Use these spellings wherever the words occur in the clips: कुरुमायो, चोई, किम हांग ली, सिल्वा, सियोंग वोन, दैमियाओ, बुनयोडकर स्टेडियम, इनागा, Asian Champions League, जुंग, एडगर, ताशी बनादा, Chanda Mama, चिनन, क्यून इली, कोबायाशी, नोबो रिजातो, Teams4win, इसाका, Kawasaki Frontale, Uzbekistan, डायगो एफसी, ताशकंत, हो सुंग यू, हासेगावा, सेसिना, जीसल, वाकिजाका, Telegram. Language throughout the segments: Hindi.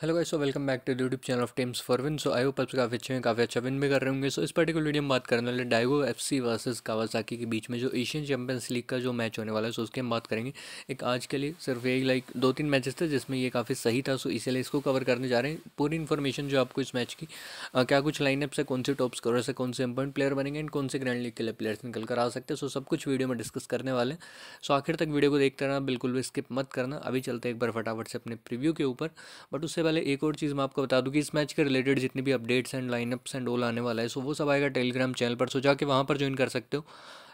Hello guys, so welcome back to YouTube channel of TEAMS4WIN। So I hope आप काफ़ी अच्छे हैं, काफ़ी अच्छा विन भी कर रहे होंगे। सो इस पर्टिकुलर वीडियो में बात करने वाले डायगो एफसी वर्सेस कावासाकी के बीच में जो एशियन चैंपियंस लीग का जो मैच होने वाला है, सो उसके हम बात करेंगे। एक आज के लिए सिर्फ एक दो तीन मैचेस थे जिसमें ये काफ़ी सही था, सो इसीलिए इसको कवर करने जा रहे हैं। पूरी इन्फॉर्मेशन जो आपको इस मैच की क्या कुछ लाइनअप्स है, कौन से टॉप स्कोरर्स है, कौन से इंपॉर्टेंट प्लेयर बनेंगे एंड कौन से ग्रैंड लीग के लिए प्लेयर्स निकल कर आ सकते हैं, सो सब कुछ वीडियो में डिस्कस करने वाले हैं। सो आखिर तक वीडियो को देखते रहना, बिल्कुल भी स्किप मत करना। अभी चलते एक बार फटाफट से अपने प्रीव्यू के ऊपर, बट उससे पहले एक और चीज़ मैं आपको बता दूं कि इस मैच के रिलेटेड जितनी भी updates and lineups and all आने वाला है, सो वो सब आएगा टेलीग्राम चैनल पर। सो जाके वहाँ पर ज्वाइन कर सकते हो,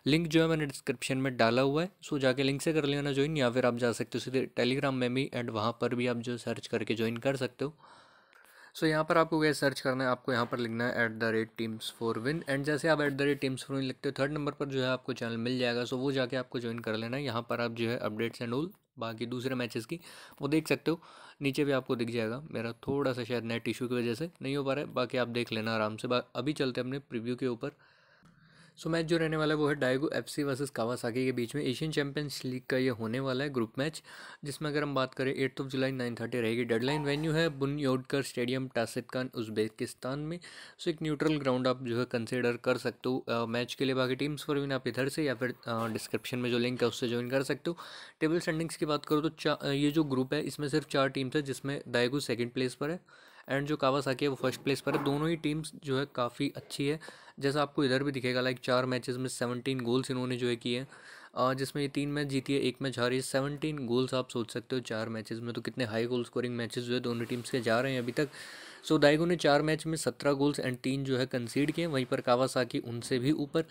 लिंक जो है मैंने डिस्क्रिप्शन में डाला हुआ है। सो जाके लिंक से कर लेना ज्वाइन, या फिर आप जा सकते हो सीधे टेलीग्राम में भी एंड वहाँ पर भी आप जो सर्च करके ज्वाइन कर सकते हो। सो यहाँ पर आपको गैस सर्च करना है, आपको यहाँ पर लिखना है @TEAMS4WIN एंड जैसे आप @TEAMS4WIN लिखते हो, थर्ड नंबर पर जो है आपको चैनल मिल जाएगा। सो वो जाके आपको ज्वाइन कर लेना है, यहाँ पर आप जो है अपडेट्स एंड ऑल बाकी दूसरे मैचेस की वो देख सकते हो। नीचे भी आपको दिख जाएगा, मेरा थोड़ा सा शायद नेट इशू की वजह से नहीं हो पा रहा है, बाकी आप देख लेना आराम से। अभी चलते हैं अपने प्रीव्यू के ऊपर। सो मैच जो रहने वाला है वो है डायगो एफसी वर्सेस कावासाकी के बीच में एशियन चैंपियंस लीग का ये होने वाला है ग्रुप मैच, जिसमें अगर हम बात करें 8 जुलाई 9:30 रहेगी डेडलाइन। वेन्यू है बुनयोडकर स्टेडियम ताशकंत उज़्बेकिस्तान में। सो एक न्यूट्रल ग्राउंड आप जो है कंसिडर कर सकते हो मैच के लिए। बाकी TEAMS4WIN आप इधर से या फिर डिस्क्रिप्शन में जो लिंक है उससे ज्वाइन कर सकते हो। टेबल स्टैंडिंग्स की बात करो तो ये जो ग्रुप है इसमें सिर्फ 4 टीम्स है, जिसमें डायगो सेकेंड प्लेस पर है एंड जो कावासाकी है वो फर्स्ट प्लेस पर है। दोनों ही टीम्स जो है काफ़ी अच्छी है, जैसा आपको इधर भी दिखेगा। लाइक 4 मैचेस में 17 गोल्स इन्होंने जो है किए, जिसमें ये 3 मैच जीती है, 1 मैच हारी है। 17 गोल्स आप सोच सकते हो 4 मैचेस में, तो कितने हाई गोल स्कोरिंग मैचेस जो है दोनों टीम्स के जा रहे हैं अभी तक। सो डायगो ने 4 मैच में 17 गोल्स एंड 3 जो है कंसीड किए। वहीं पर कावासाकी उनसे भी ऊपर,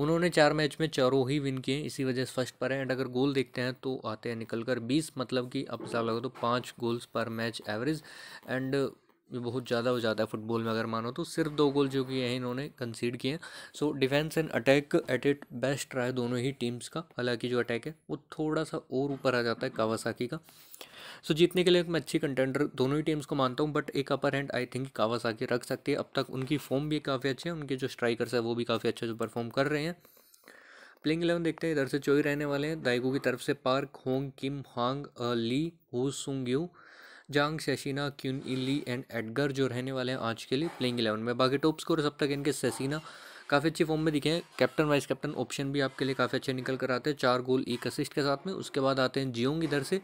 उन्होंने 4 मैच में 4 ही विन किए, इसी वजह से फर्स्ट पर है। एंड अगर गोल देखते हैं तो आते हैं निकल कर 20, मतलब कि आप हिसाब लगाओ तो 5 गोल्स पर मैच एवरेज, एंड ये बहुत ज़्यादा हो जाता है फुटबॉल में। अगर मानो तो सिर्फ 2 गोल जो किए हैं इन्होंने कंसीड किए हैं। So defence and attack at it best रहा है दोनों ही टीम्स का। हालांकि जो अटैक है वो थोड़ा सा और ऊपर आ जाता है कावासाकी का। सो जीतने के लिए मैं अच्छी कंटेंडर दोनों ही टीम्स को मानता हूँ, बट एक upper hand I think Kawasaki रख सकती है। अब तक उनकी फॉर्म भी काफ़ी अच्छी है, उनके जो स्ट्राइकर्स है वो भी काफ़ी अच्छे जो परफॉर्म कर रहे हैं। प्लेइंग 11 देखते हैं, इधर से चोई रहने वाले हैं। दाइगो की तरफ से Park Hong किम हांग ली हो सुंग यू Jang सेसिना क्यून इली एंड एडगर जो रहने वाले हैं आज के लिए प्लेइंग 11 में। बाकी टॉप स्कोर सब तक इनके सेसिना काफ़ी अच्छी फॉर्म में दिखे हैं। कैप्टन वाइस कैप्टन ऑप्शन भी आपके लिए काफ़ी अच्छे निकल कर आते हैं, 4 गोल 1 असिस्ट के साथ में। उसके बाद आते हैं जियोंग इधर से,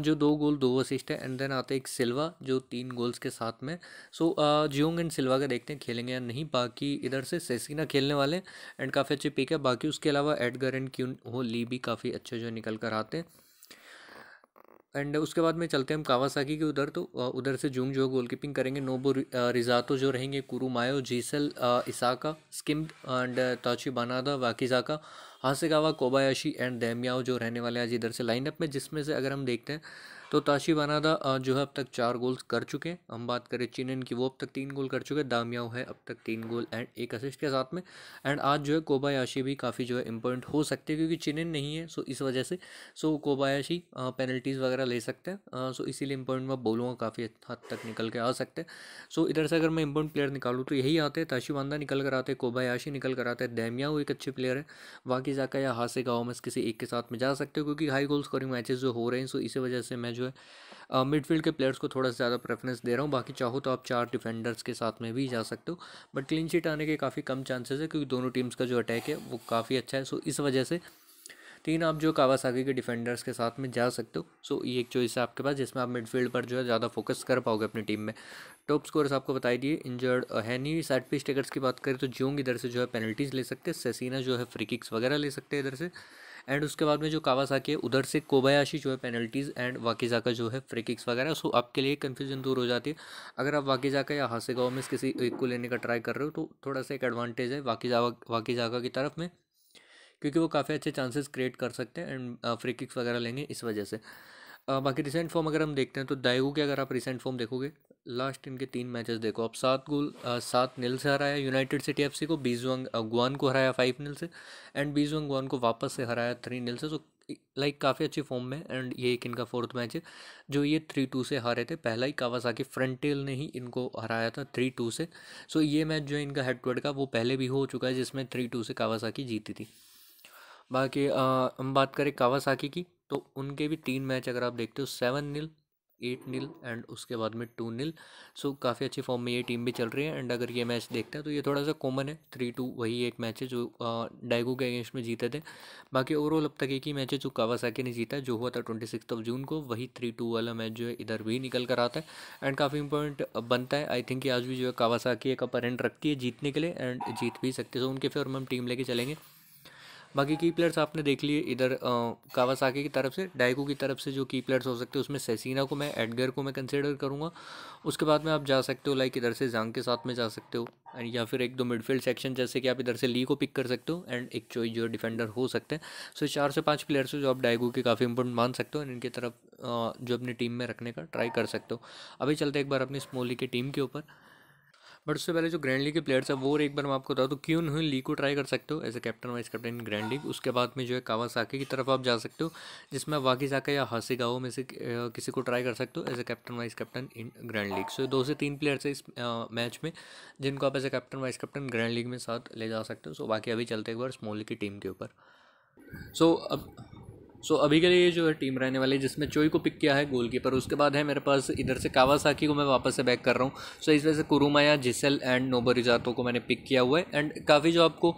जो 2 गोल 2 असिस्ट है। एंड देन आते हैं एक सिल्वा जो 3 गोल्स के साथ में। सो जियोंग एंड सिल्वा का देखते हैं खेलेंगे या नहीं। बाकी इधर से सेसिना खेलने वाले हैं एंड काफ़ी अच्छे पिक है। बाकी उसके अलावा एडगर एंड क्यून हो ली भी काफ़ी अच्छे जो निकल कर आते हैं। एंड उसके बाद में चलते हैं हम कावासाकी के उधर, तो उधर से जुंग जो गोलकीपिंग करेंगे। नोबो रिजातो जो रहेंगे, कुरुमायो जीसल इसाका स्किम्ड एंड ताची बनादा वाकिजाका हासेगावा कोबायाशी एंड दैमियाओ जो रहने वाले आज इधर से लाइनअप में। जिसमें से अगर हम देखते हैं तो ताशी बनादा जो है अब तक 4 गोल्स कर चुके हैं। हम बात करें चिनन की, वो अब तक 3 गोल कर चुके हैं। दामियाओ है अब तक 3 गोल एंड 1 असिस्ट के साथ में। एंड आज जो है कोबायाशी भी काफ़ी जो है इम्पोर्टेंट हो सकते हैं, क्योंकि चिनन नहीं है सो इस वजह से। सो कोबायाशी पेनल्टीज़ वगैरह ले सकते हैं, सो इसीलिए इम्पोर्टेंट मैं बोलूँगा काफ़ी हद तक निकल के आ सकते हैं। सो इधर से अगर मैं इम्पोर्टेंट प्लेयर निकालूँ तो यही आते हैं, ताशी बनादा निकल कर आते हैं, कोबायाशी निकल कर आते हैं, दैमियाओ एक अच्छे प्लेयर है, बाकी जाका या हासेगावा में किसी एक के साथ में जा सकते हो, क्योंकि हाई गोल स्कोरिंग मैचेस जो हो रहे हैं। सो इसी वजह से मैं जो है मिडफील्ड के प्लेयर्स को थोड़ा सा ज़्यादा प्रेफरेंस दे रहा हूँ। बाकी चाहो तो आप 4 डिफेंडर्स के साथ में भी जा सकते हो, बट क्लीन शीट आने के काफ़ी कम चांसेस है, क्योंकि दोनों टीम्स का जो अटैक है वो काफ़ी अच्छा है। सो इस वजह से 3 आप जो कावासाकी के डिफेंडर्स के साथ में जा सकते हो। सो ये एक चॉइस है आपके पास, जिसमें आप मिडफील्ड पर जो है ज़्यादा फोकस कर पाओगे अपनी टीम में। टॉप स्कोरर्स आपको बता दिए, इंजर्ड है नहीं। साइड पिच टेकर्स की बात करें तो जियोंग इधर से जो है पेनल्टीज़ ले सकते हैं, सेसिना जो है फ्री किक्स वगैरह ले सकते हैं इधर से। एंड उसके बाद में जो कावासाकी है उधर से कोबायाशी जो है पेनल्टीज़ एंड वाकिजाका जो है फ्री किक्स वगैरह। सो आपके लिए कन्फ्यूजन दूर हो जाती है, अगर आप वाकिजाका या हासेगावा में किसी एक को लेने का ट्राई कर रहे हो तो थोड़ा सा एक एडवांटेज है वाकिजाका की तरफ में, क्योंकि वो काफ़ी अच्छे चांसेस क्रिएट कर सकते हैं एंड फ्री किक्स वगैरह लेंगे इस वजह से। बाकी रिसेंट फॉर्म अगर हम देखते हैं तो दाइगो के अगर आप रिसेंट फॉर्म देखोगे, लास्ट इनके 3 मैचेस देखो आप, 7 गोल 7 नील से हराया यूनाइटेड सिटी एफसी को, बीजुआंग गुआन को हराया 5 नील से एंड बीजुआंग गुआन को वापस से हराया 3 नील से। सो लाइक काफ़ी अच्छी फॉर्म में, एंड ये एक इनका 4th मैच है जो ये 3-2 से हारे थे। पहला ही कावासाकी फ्रंटेल ने ही इनको हराया था 3-2 से। सो ये मैच जो है इनका हेड टू हेड का वो पहले भी हो चुका है, जिसमें 3-2 से कावासाकी जीती थी। बाकी हम बात करें कावासाकी की तो उनके भी 3 मैच अगर आप देखते हो, 7 नील 8-0 एंड उसके बाद में 2-0। सो काफ़ी अच्छी फॉर्म में ये टीम भी चल रही है एंड अगर ये मैच देखता है तो ये थोड़ा सा कॉमन है, 3-2 वही एक मैच है जो डायगू के अगेंस्ट में जीते थे। बाकी ओवरऑल अब तक एक ही मैच है जो कावासाकी ने जीता, जो हुआ था 26 जून को, वही 3-2 वाला मैच जो है इधर भी निकल कर आता है एंड काफ़ी इंपॉर्टेंट बनता है। आई थिंक आज भी जो है कावासाकी एक अपर हैंड रखती है जीतने के लिए एंड जीत भी सकती है, तो उनके फेवर में हम टीम लेके चलेंगे। बाकी की प्लेयर्स आपने देख लिए इधर कावासाकी की तरफ से। डायगू की तरफ से जो की प्लेयर्स हो सकते हैं उसमें सेसिना को मैं, एडगर को मैं कंसिडर करूँगा। उसके बाद में आप जा सकते हो लाइक इधर से जांग के साथ में जा सकते हो एंड या फिर एक दो मिडफील्ड सेक्शन जैसे कि आप इधर से ली को पिक कर सकते हो एंड एक चोई जो डिफेंडर हो सकते हैं। सो 4 से 5 प्लेयर्स जो आप डायगू के काफ़ी इंपॉर्टेंट मान सकते हो एंड इनकी तरफ जो अपनी टीम में रखने का ट्राई कर सकते हो। अभी चलते एक बार अपनी स्मॉल लीग की टीम के ऊपर, बट उससे पहले जो ग्रैंड लीग के प्लेयर्स है वो एक बार मैं आपको बता दूँ, क्यों नहीं ली को ट्राई कर सकते हो as a captain vice captain grand league. उसके बाद में जो है कावासाकी की तरफ आप जा सकते हो जिसमें वाकीसाका या हासीगावा में से किसी को ट्राई कर सकते हो as a captain vice captain in grand league. So 2 से 3 प्लेयर्स है इस मैच में जिनको आप as a captain vice captain grand league में साथ ले जा सकते हो। सो बाकी अभी चलते एक बार स्मॉल लीग की टीम के ऊपर। सो अभी के लिए ये जो है टीम रहने वाली है जिसमें चोई को पिक किया है गोलकीपर। उसके बाद है मेरे पास इधर से कावासाकी को मैं वापस से बैक कर रहा हूँ। सो इस वजह से कुरुमाया, जिसल एंड नोबोरिजातो को मैंने पिक किया हुआ है एंड काफ़ी जो आपको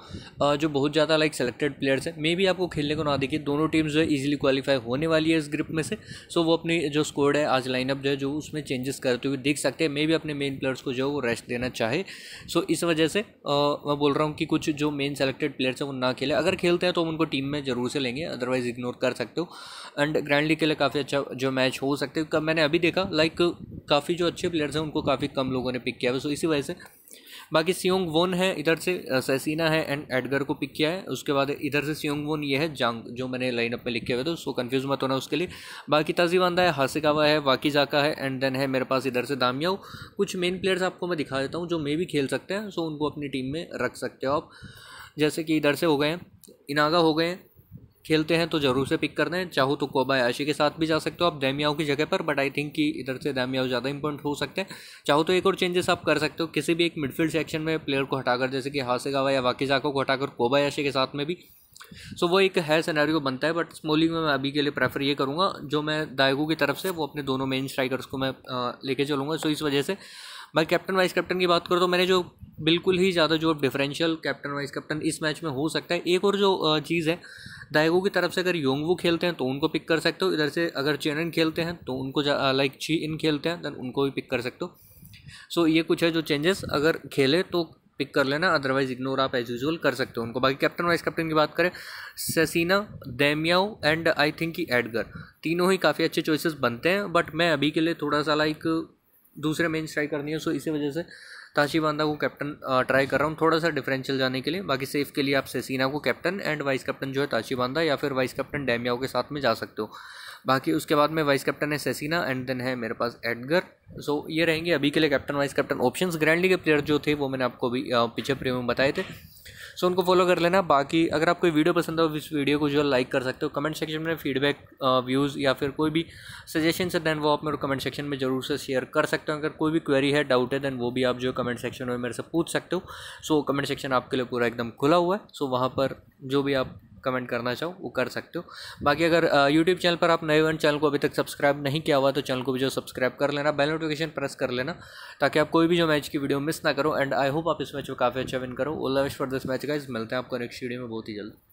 जो बहुत ज़्यादा लाइक सेलेक्टेड प्लेयर्स हैं, मे भी आपको खेलने को ना देखिए। दोनों टीम्स जो है ईजिली क्वालिफाई होने वाली है इस ग्रुप में से। सो वो अपनी जो स्क्वाड है आज लाइनअप जो है जो उसमें चेंजेस करते हुए देख सकते हैं, मे भी अपने मेन प्लेयर्स को जो है वो रेस्ट देना चाहे। सो इस वजह से मैं बोल रहा हूँ कि कुछ जो मेन सेलेक्टेड प्लेयर्स हैं वो ना खेले, अगर खेलते हैं तो उनको टीम में ज़रूर से लेंगे, अदरवाइज इग्नोर सकते हो एंड ग्रैंड लीग के लिए काफ़ी अच्छा जो मैच हो सकते हैं। मैंने अभी देखा लाइक काफ़ी जो अच्छे प्लेयर्स हैं उनको काफ़ी कम लोगों ने पिक किया है, सो इसी वजह से। बाकी सियोंग वोन है इधर से, सेसिना है एंड एडगर को पिक किया है। उसके बाद इधर से सियोंग वोन ये है जांग जो मैंने लाइनअप में लिखे हुए थे, उसको कंफ्यूज मत होना उसके लिए। बाकी ताजीवांदा है, हासेगावा है, वाकीजाका है एंड देन है मेरे पास इधर से दामियाओ। कुछ मेन प्लेयर्स आपको मैं दिखा देता हूँ जो मे भी खेल सकते हैं, सो उनको अपनी टीम में रख सकते हो आप। जैसे कि इधर से हो गए इनागा, हो गए खेलते हैं तो ज़रूर से पिक कर दें, चाहो तो कोबायाशी के साथ भी जा सकते हो आप दामियाओ की जगह पर, बट आई थिंक कि इधर से दामियाओ ज़्यादा इंपॉर्टेंट हो सकते हैं। चाहो तो एक और चेंजेस आप कर सकते हो, किसी भी एक मिडफील्ड सेक्शन में प्लेयर को हटाकर, जैसे कि हासेगावा या वाकीजाको को हटाकर कोबायाशी के साथ में भी। सो वो एक है सिनेरियो बनता है, बट स्मॉल लीग में मैं अभी के लिए प्रेफर ये करूँगा जो मैं दायगू की तरफ से वो अपने दोनों मेन स्ट्राइकर्स को मैं लेके चलूँगा। सो इस वजह से भाई कैप्टन वाइस कैप्टन की बात करो तो मैंने जो बिल्कुल ही ज़्यादा जो डिफरेंशियल कैप्टन वाइस कैप्टन इस मैच में हो सकता है। एक और जो चीज़ है दायगू की तरफ से, अगर योंगवू खेलते हैं तो उनको पिक कर सकते हो, इधर से अगर चेनन खेलते हैं तो उनको लाइक छी इन खेलते हैं दैन उनको भी पिक कर सकते हो। सो ये कुछ है जो चेंजेस, अगर खेले तो पिक कर लेना, अदरवाइज इग्नोर आप एज यूजल कर सकते हो उनको। बाकी कैप्टन वाइस कैप्टन की बात करें, सेसिना, दामियाओ एंड आई थिंक कि एडगर, तीनों ही काफ़ी अच्छे चॉइसेस बनते हैं, बट मैं अभी के लिए थोड़ा सा लाइक दूसरे मेन स्ट्राइक करनी है। सो इसी वजह से ताशीवांदा को कैप्टन ट्राई कर रहा हूँ थोड़ा सा डिफरेंशियल जाने के लिए। बाकी सेफ के लिए आप सेसिना को कैप्टन एंड वाइस कैप्टन जो है ताशीवांदा या फिर वाइस कैप्टन दामियाओ के साथ में जा सकते हो। बाकी उसके बाद में वाइस कैप्टन है सेसिना एंड देन है मेरे पास एडगर। सो ये रहेंगे अभी के लिए captain vice captain options. Grand league के प्लेयर जो थे वो मैंने आपको भी पीछे प्रीव्यू में बताए थे, सो उनको फॉलो कर लेना। बाकी अगर आपको वीडियो पसंद हो इस वीडियो को जो लाइक कर सकते हो, कमेंट सेक्शन में फीडबैक, व्यूज़ या फिर कोई भी सजेशन से दैन वो आप मेरे कमेंट सेक्शन में जरूर से शेयर कर सकते हो। अगर कोई भी क्वेरी है, डाउट है दैन वो भी आप जो कमेंट सेक्शन में मेरे से पूछ सकते हो। सो कमेंट सेक्शन आपके लिए पूरा एकदम खुला हुआ है, सो वहाँ पर जो भी आप कमेंट करना चाहो वो कर सकते हो। बाकी अगर यूट्यूब चैनल पर आप नए हो, चैनल को अभी तक सब्सक्राइब नहीं किया हुआ तो चैनल को भी जो सब्सक्राइब कर लेना, बेल नोटिफिकेशन प्रेस कर लेना ताकि आप कोई भी जो मैच की वीडियो मिस ना करो एंड आई होप आप इस मैच को काफ़ी अच्छा विन करो। All the best for this match guys, मिलते हैं आपको नेक्स्ट वीडियो में बहुत ही जल्द।